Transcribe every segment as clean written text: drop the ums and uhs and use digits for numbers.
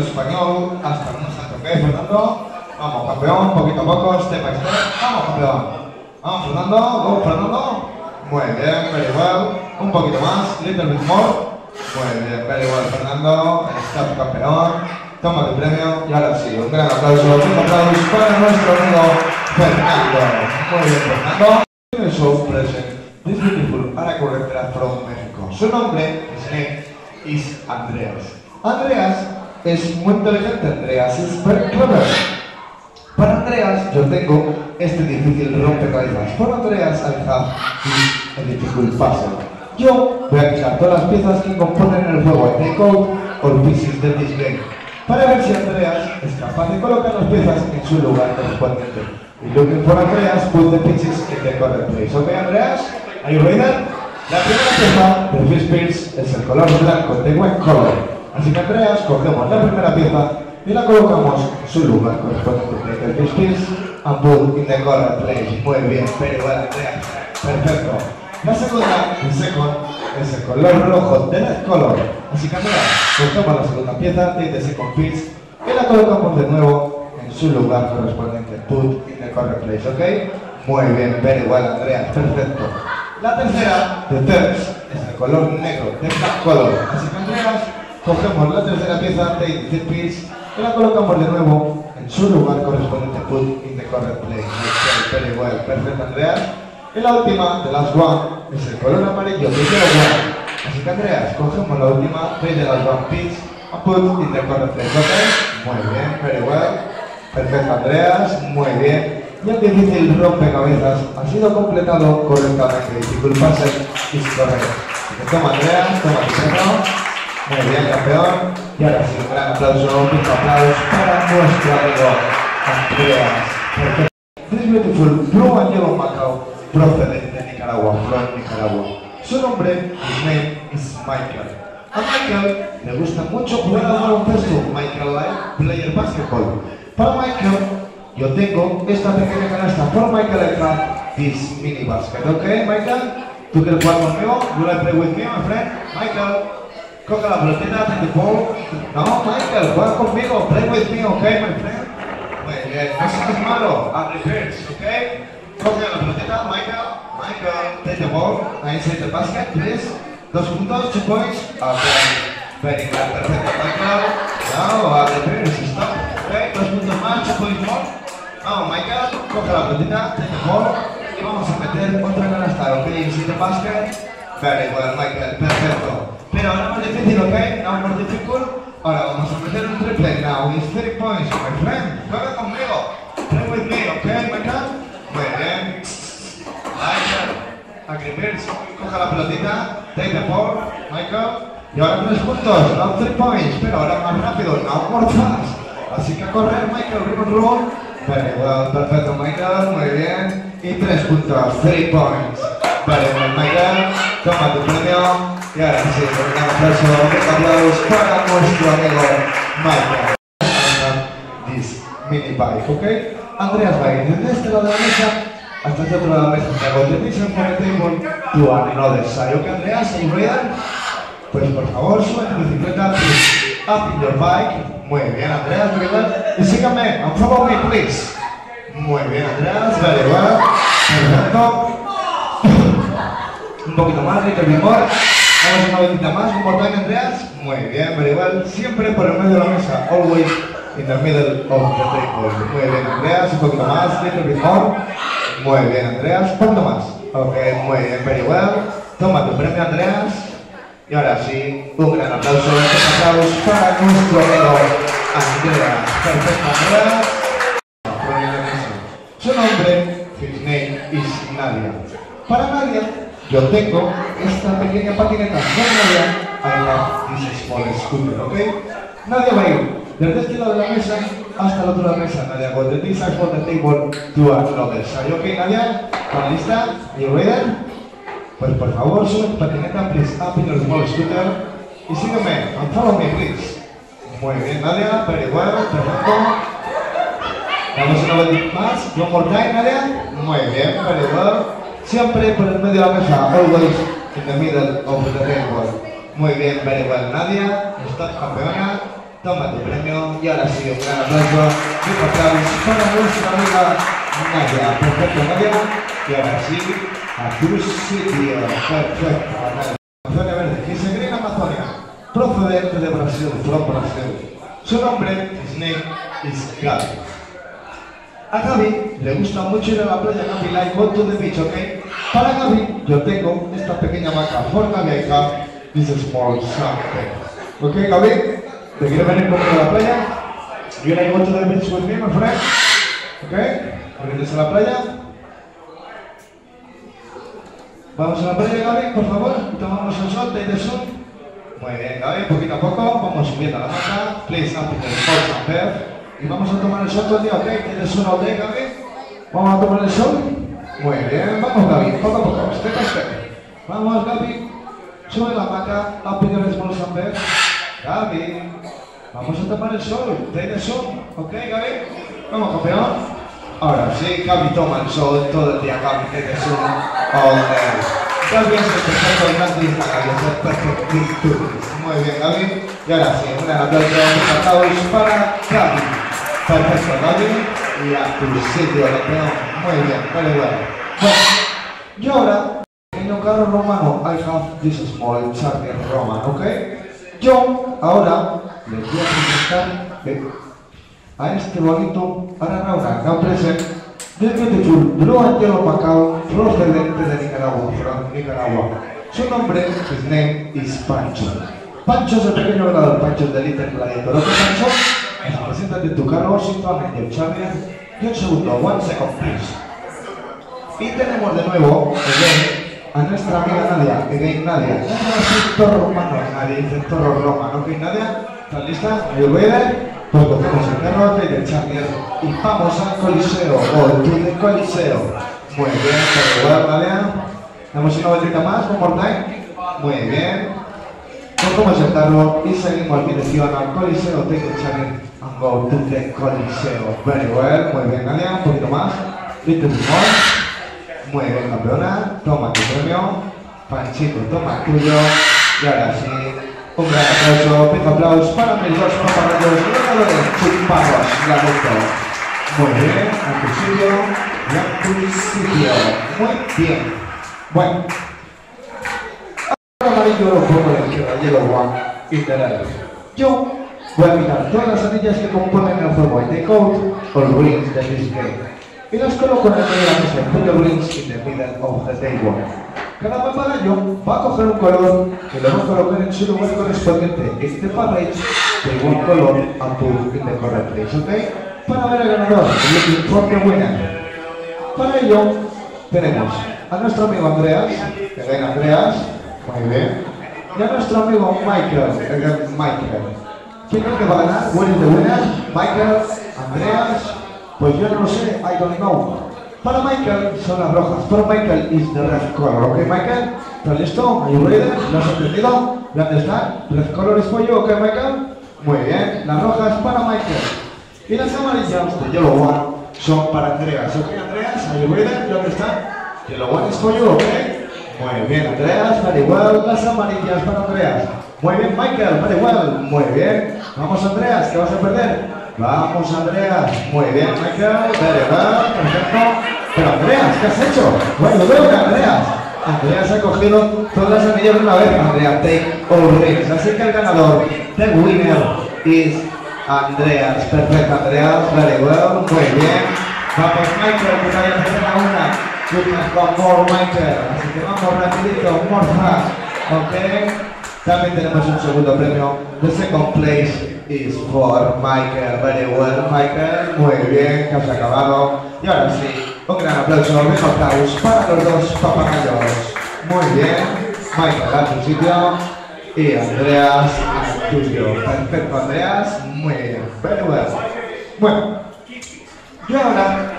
Español, hasta que no se toque, Fernando. Vamos, campeón, poquito a poco, step by step. Vamos, campeón. Vamos, Fernando. Vamos, Fernando. Muy bien, very well. Un poquito más, little bit more. Muy bien, very well, Fernando. Está tu campeón. Toma tu premio. Y ahora sí, un gran aplauso, un aplauso para nuestro amigo Fernando. Muy bien, Fernando. Here's our present. This beautiful Aracorrectra from Mexico. Su nombre, his name, is Andreas. Andreas es muy inteligente, Andreas es very clever. Para Andreas yo tengo este difícil rompecabezas. Para Andreas I have this difficult puzzle. Yo voy a quitar todas las piezas que componen el juego. I take out all pieces de this game. Para ver si Andreas es capaz de colocar las piezas en su lugar correspondiente. Y looking for Andreas, put the pieces in the correct place. Ok, Andreas, are you ready? La primera pieza de Fish Pills es el color blanco, the white color. Así que Andreas, cogemos la primera pieza y la colocamos en su lugar correspondiente. El piece and put in the correct place. Muy bien, pero bueno, Andreas, perfecto. La segunda, el second, es el color rojo, the red color. Así que Andreas, cogemos la segunda pieza de the second piece y la colocamos de nuevo en su lugar correspondiente. Put in the correct place, ¿ok? Muy bien, pero bueno, Andreas, perfecto. La tercera, the third, es el color negro, the black color. Así que Andreas, cogemos la tercera pieza de the piece y la colocamos de nuevo en su lugar correspondiente. Put in the correct place. Very well, perfecto, Andreas. Y la última, the last one, es el color amarillo, the yellow one. Así que Andreas, cogemos la última de the last one piece and put in the correct place. Okay. Muy bien, very well, perfecto, Andreas. Muy bien. Y el difícil rompecabezas ha sido completado correctamente. Disculparse, es correcto. Toma, Andreas, toma tu premio. Muy bien, campeón. Y ahora sí, un gran aplauso, un aplauso para nuestro amigo Andreas. This beautiful blue and yellow Macau procedente de Nicaragua, from Nicaragua. Su nombre, his name is Michael. A Michael le gusta mucho jugar al baloncesto. Michael like player basketball. Para Michael, yo tengo esta pequeña canasta. For Michael, I have this mini basket. ¿Ok, Michael? ¿Tú quieres jugar conmigo? You like play with me, my friend? Michael. Coge la pelotita, take the ball. No, Michael, juega conmigo, play with me, ok, my friend. Muy bien, no seas malo, a reverse, ok. Coge la pelotita, Michael, take the ball, inside the basket, please. 2 puntos, 2 points, ok. Very good, perfecto, Michael. No, a reverse, stop, ok. 2 puntos más, 2 points more. Vamos, Michael, coge la pelotita, take the ball. Y vamos a meter otra canasta, ok, inside the basket. Very well, Michael, perfecto. Pero ahora más difícil, ¿ok? Ahora más difícil. Ahora vamos a meter un triple. Now it's 3 points, my friend. Juega conmigo. Play with me, ¿ok, Michael? Muy bien. Michael, a Grimmers, coja la pelotita. Take the ball, Michael. Y ahora 3 puntos. Now 3 points. Pero ahora más rápido. Now more fast. Así que a correr, Michael. Ribbon roll. Very well, perfecto, Michael. Muy bien. Y 3 puntos. 3 points. Very well, Michael. Toma tu premio. Y ahora sí, un aplauso, un aplauso para nuestro amigo Michael. This mini bike, ¿ok? Andreas bike desde este lado de la mesa hasta este otro lado de la mesa. Te contentísimo por el table, tú a no desay. ¿Ok, Andreas? ¿Hay rueda? Pues por favor, sube tu bicicleta, please. Up in your bike. Muy bien, Andreas, muy bien. Y sígame, and follow me, please. Muy bien, Andreas, vale, bueno. Perfecto. Un poquito más, little bit more. Vamos una vueltita más, un botón, Andreas. Muy bien, pero igual, siempre por el medio de la mesa. Always in the middle of the table. Muy bien, Andreas, un poquito más, little bit more. Muy bien, Andreas, ¿cuánto más? Ok, muy bien, pero igual. Toma tu premio, Andreas. Y ahora sí, un gran aplauso, un aplauso para nuestro amigo Andreas. Perfecto, Andreas. Su nombre, his name is Nadia. Para Nadia, yo tengo esta pequeña patineta. No, Nadia, I love this small scooter, ¿ok? Nadia va a ir desde este lado de la mesa hasta el otro lado de la mesa. Nadia, go the this side for the table to another side. ¿Ok, Nadia? ¿Están listas? ¿Are you ready? Pues por favor, sube tu patineta, please, up in your small scooter. Y sígueme, and follow me, please. Muy bien, Nadia, pero igual, perfecto. Damos una vez más. One more time, Nadia. Muy bien, pero igual. Siempre por el medio de la mesa, always in the middle of the table. Muy bien, very well, Nadia, estás campeona. toma tu premio. Y ahora sí, un gran aplauso y cortamos con la música amiga Nadia. Perfecto, Nadia. Y ahora sí, a tu sitio. Perfecto. Amazonia Verde, que se cree en Amazonia, procedente de Brasil, from Brasil. Su nombre, his name is Gaby. A Gaby le gusta mucho ir a la playa Gaby, like go to the beach, ok? Para Gaby, yo tengo esta pequeña vaca, for Gaby, I have this small something. Ok, Gaby, ¿te quieres venir conmigo a la playa? You like go to the beach with me, my friend? Ok, ¿vienes a la playa? Vamos a la playa, Gaby, por favor, tomamos el sol, take the sun. Muy bien, Gaby, poquito a poco, vamos subiendo a la masa. Please, after the sun, Gaby. Y vamos a tomar el sol todo el día, ok, tienes una ok, Gaby. Vamos a tomar el sol. Muy bien, vamos Gaby, poco a poco, step by step. Vamos Gaby, sube la hamaca, up in your small sunbed. Gaby, vamos a tomar el sol, tienes sol, ok Gaby. Vamos campeón. Ahora sí, Gaby toma el sol todo el día, Gaby, tienes sol. All day. Gaby es el perfecto y más lista, Gaby, es el perfecto. Muy bien Gaby, y ahora sí, un aplauso para Gaby. Perfecto, Gaby, y a tu sitio, campeón. Muy bien, vale, bueno. Y ahora, en un carro romano, I have this small charger roman, ¿ok? Yo, ahora, les voy a presentar a este bonito Aranaura, que present the beautiful blue and yellow Macao, procedente de Nicaragua, from Nicaragua. Su nombre, his name is Pancho. Pancho es el pequeño ganador, Pancho es del Inter Gladiator, ¿ok, Pancho? Preséntate tu carro, Washington, en el Charger. Y un segundo, one second, please. Y tenemos de nuevo, again, a nuestra amiga Nadia. Again, Nadia. Es el toro romano, Nadia. Es el toro romano. Ok, Nadia, ¿estás lista? ¿Me olvidé? Pues cogemos el carro del Charger y vamos al Coliseo. O del Coliseo. Muy bien, saludar, Nadia. Damos una vueltita más, one more time. Muy bien. Cogemos el carro y seguimos dirección al Coliseo del Charger. And go to the Coliseo. Very well, muy bien Nadia, un poquito más. Little more. Muy bien campeona, toma tu premio. Panchito, toma tuyo. Y ahora sí, un gran aplauso, pico aplauso para mis dos compañeros ganadores, chupados, la lucha. Muy bien, a tu sitio y a tu sitio. Muy bien. Bueno. Ahora amarillo, un poco de izquierda, yellow one, literal. Yo voy a mirar todas las anillas que componen el juego de Code o Rings de this game y las coloco en el medio de la mesa, put the rings in the middle of the table. Cada papagayo va a coger un color que lo va a colocar en su lugar correspondiente. Este papel de un color azul in the correct place, ¿ok? Para ver al ganador, looking for the winner. Para ello tenemos a nuestro amigo Andreas, que ven Andreas, muy bien, y a nuestro amigo Michael, el gran Michael. ¿Quién cree que va a ganar? ¿Buenas de buenas? ¿Michael? ¿Andreas? Pues yo no lo sé, I don't know. Para Michael son las rojas, para Michael is the red color, ¿ok Michael? ¿Estás listo? ¿Are you ready? ¿Lo has entendido? ¿Dónde está? ¿Red color es pollo, ok Michael? Muy bien, las rojas para Michael. Y las amarillas de Yellow One son para Andreas, ¿ok Andreas? ¿Are you ready? ¿Dónde está? Yellow One es pollo, ¿ok? Muy bien Andreas, vale igual, las amarillas para Andreas. Muy bien Michael, vale igual, muy bien. Vamos Andreas, ¿qué vas a perder? Vamos Andreas, muy bien Michael, vale igual, perfecto. Pero Andreas, ¿qué has hecho? Bueno, veo que Andreas. Andreas ha cogido todas las anillas de una vez. Andreas, take all rings. Así que el ganador, the winner, is Andreas. Perfecto Andreas, vale igual, muy bien. Vamos Michael, que vayas a hacer la una. You can go more Michael. Así que vamos rapidito, more fast. Ok. También tenemos un segundo premio. The second place is for Michael. Very well, Michael. Muy bien, que has acabado. Y ahora sí, un gran aplauso, un mejor aplauso para los dos papagayos. Muy bien, Michael a tu sitio y Andreas a tuyo. Perfecto, Andreas. Muy bien, very well. Bueno, y ahora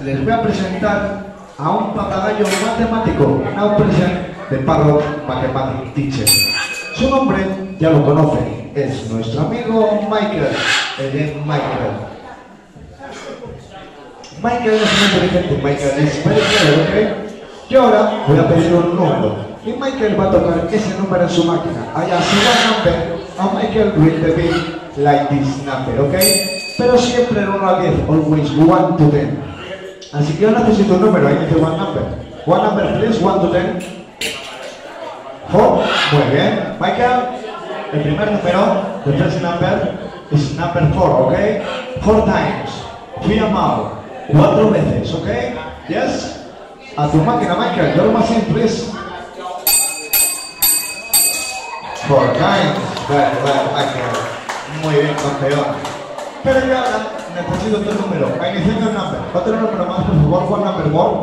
les voy a presentar a un papagayo matemático. Now present the parrot mathematics teacher. Su nombre ya lo conocen, es nuestro amigo Michael, el Michael. Michael es muy inteligente, Michael es muy inteligente, ¿ok? Y ahora voy a pedir un número, y Michael va a tocar ese número en su máquina. Allá se va a romper, a Michael will the beat like this number, ¿ok? Pero siempre en 1 a 10, always 1 to 10. Así que yo necesito un número, ahí dice 1 number. 1 number please, 1 to 10. Oh, muy bien. Michael, el primer número, the first number is number 4, ¿ok? 4 times, three amount, 4 veces, ¿ok? Yes? A tu máquina, Michael, your machine, please. 4 times, well, Michael. Muy bien, campeón. Pero yo ahora necesito otro número. I need your number. Otro número más, por favor, ¿cuál number more?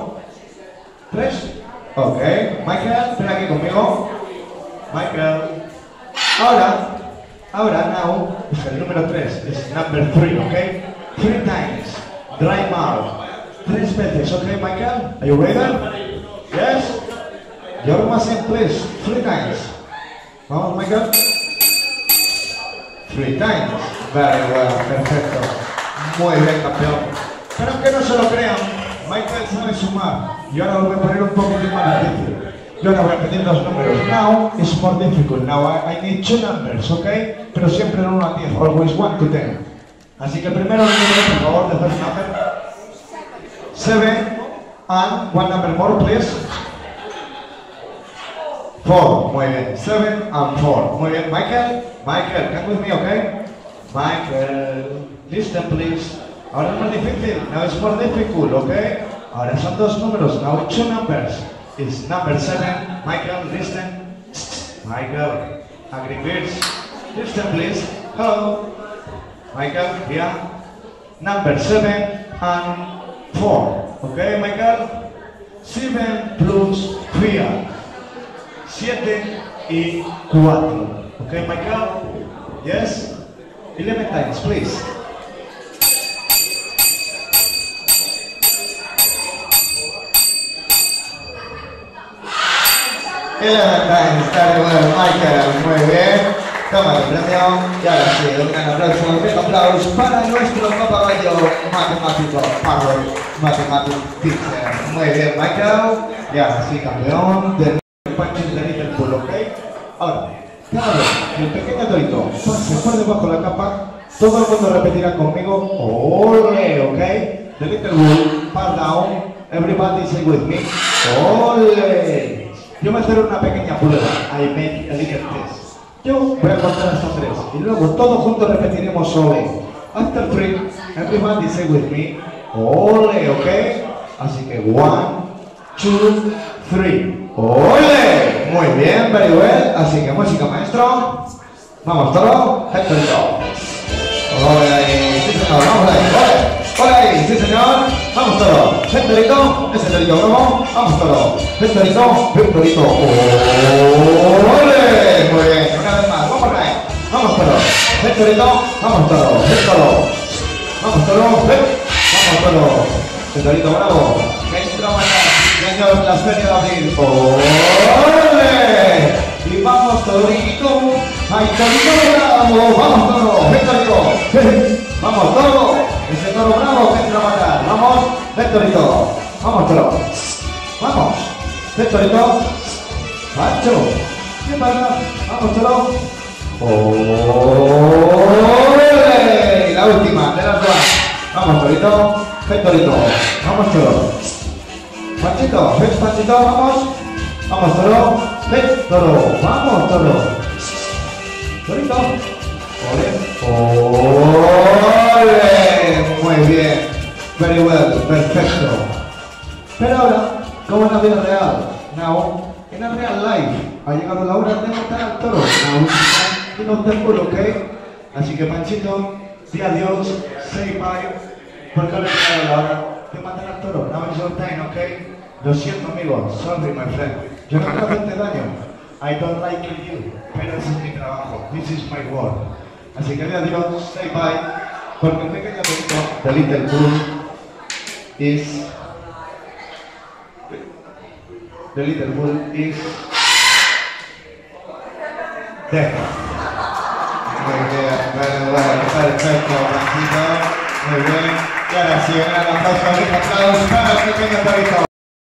3. Ok, Michael, ven aquí conmigo. Michael. Ahora, now, es el número 3, es number 3, ok? 3 times, dry mouth. 3 veces, ok, Michael? Are you ready? Yes? Your machine, please. 3 times. Vamos, Michael. 3 times. Very well, perfecto. Muy bien, campeón. Pero aunque no se lo crean, Michael sabe sumar. Yo ahora lo voy a poner un poquito más difícil. Yo ahora voy a pedir los números. Now is more difficult. Now I need 2 numbers, ¿ok? Pero siempre en 1 a 10. Always 1 to 10. Así que primero el número, por favor, de first number. 7 and 1 number more, please. 4. Muy bien. 7 and 4. Muy bien. Michael, come with me, ¿ok? Michael, listen, please. Ahora es más difícil. Now is more difficult, ¿ok? Ahora son 2 números, now 2 numbers. It's number 7, Michael, listen. Michael, agree first. Listen please, hello. Michael, here. Number 7 and 4. Okay, Michael? 7 plus 3. 7 y 4. Okay, Michael? Yes? 11 times, please. 11 times, very well, Michael, muy bien. Toma el premio. Y ahora sí, un gran aplauso, un aplauso para nuestro papagayo matemático, Power Mathematics Teacher. Muy bien, Michael. Y ahora sí, campeón del Panchito de Liverpool, ¿ok? Ahora, cada vez que el pequeño torito pase por debajo de la capa, todo el mundo repetirá conmigo, ole, ¿ok? The Liverpool, pass down, everybody say with me, ole. Yo voy a hacer una pequeña prueba, I make a little test. Yo voy a contar hasta 3 y luego todos juntos repetiremos sole. After 3, everybody say with me, ole, ¿ok? Así que 1, 2, 3, ole. Muy bien, very well. Así que música, maestro. Vamos todos, esto es todo. Ole, sí señor, vamos ahí, ole, ole, sí señor. Vamos toro, Fernando, ese torito nuevo, vamos toro, Fernando, un torito, ole, muy bien, una vez más, vamos ahí, vamos toro, Fernando, vamos toro, Fernando, vamos toro, vamos toro, el torito bravo, entró mañana, en las ferias de abril, ole, y vamos torito, ay torito bravo, vamos toro, Fernando, vamos toro, ese toro bravo, entró mañana. Vamos, Vectorito, vamos toro, vamos, Vectorito, macho, ¿qué pasa? Vamos toro, ¡ole! La última, de las dos, vamos torito, Vectorito, vamos toro, Panchito, ven Panchito, vamos toro, ven toro, vamos toro, torito, ole, muy bien. Very well, perfecto. Pero ahora, como en la vida real, now, en la real life, ha llegado la hora de matar al toro. Now, no te apuro, ¿ok? Así que Panchito, di adiós, say bye, porque ahora ha llegado la hora de matar al toro. Now it's your time, ¿ok? Lo siento, amigo, sorry, my friend. Yo no quiero hacerte daño. I don't like you, pero ese es mi trabajo. This is my work. Así que di adiós, say bye, porque el pequeño torito de Little Bull is the little bull is dead. Muy bien, bueno, perfecto, Panchito, muy bien. Y ahora sí, un gran aplauso para el pequeño torito.